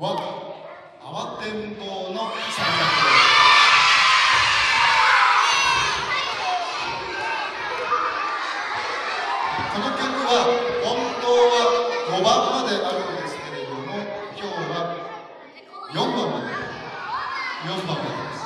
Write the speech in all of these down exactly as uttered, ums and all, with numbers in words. ワン、泡天堂の三役です。この曲は本当はごばんまであるんですけれども、今日はよんばんまで、よんばんまでです。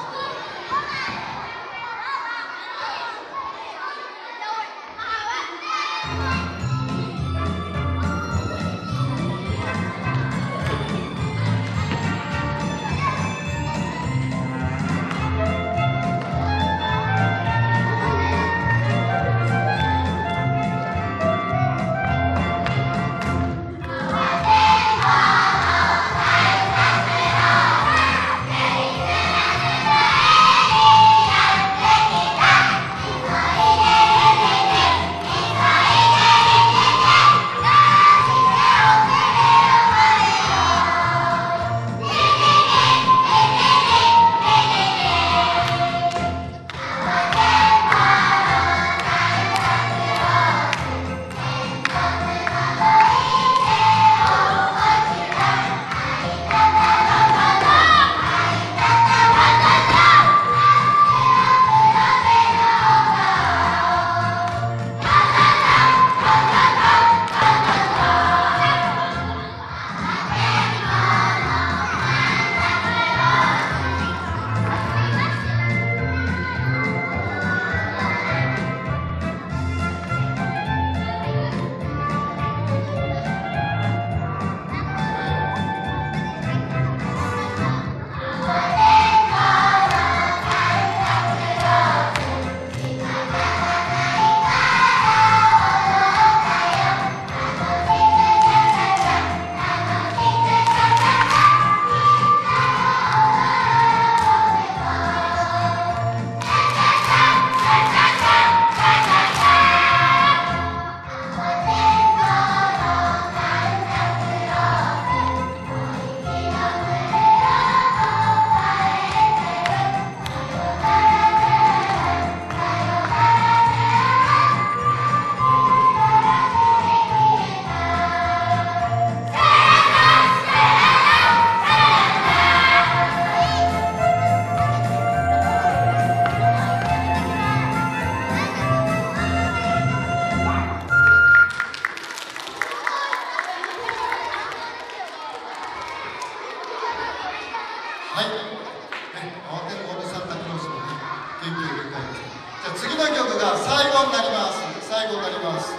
はい、慌てるおじさんたちの人に元気を入れたいです。じゃあ次の曲が最後になります。最後になります。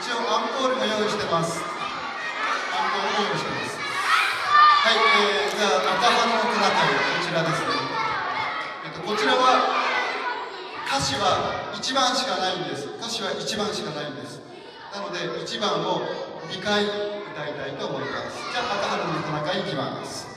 一応アンコールも用意してます。アンコールも用意してます。はい、えー、じゃあ頭の中にこちらですね。えっとこちらは歌詞はいちばんしかないんです。歌詞はいちばんしかないんです。なのでいちばんをにかい歌いたいと思います。じゃあ頭の中に行きます。「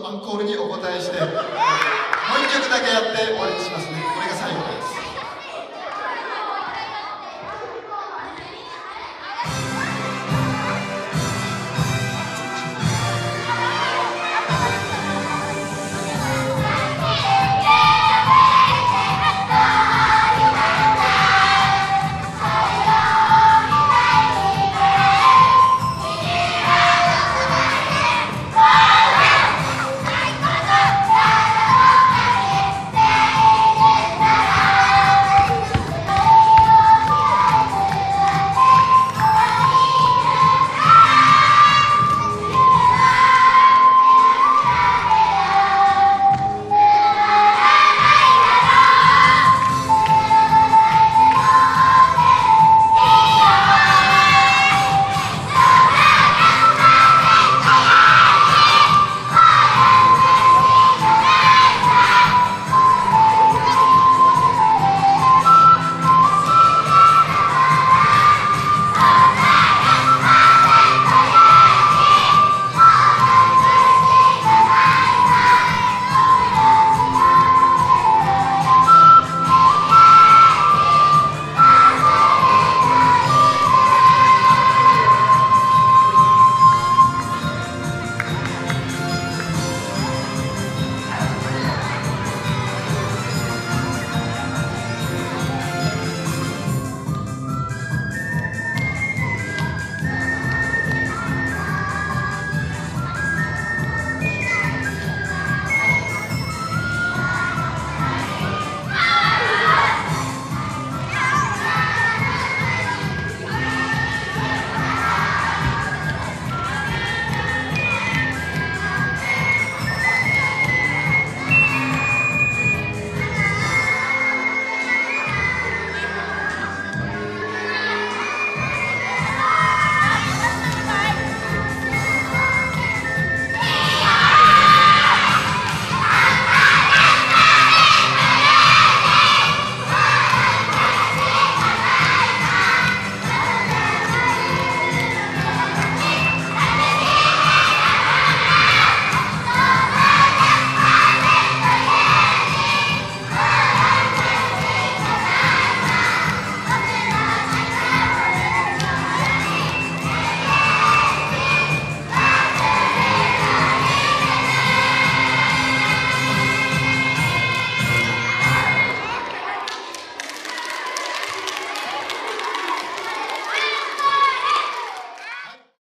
のアンコールにお応えしてもう一曲だけやって終わりにしますね。これが最後です。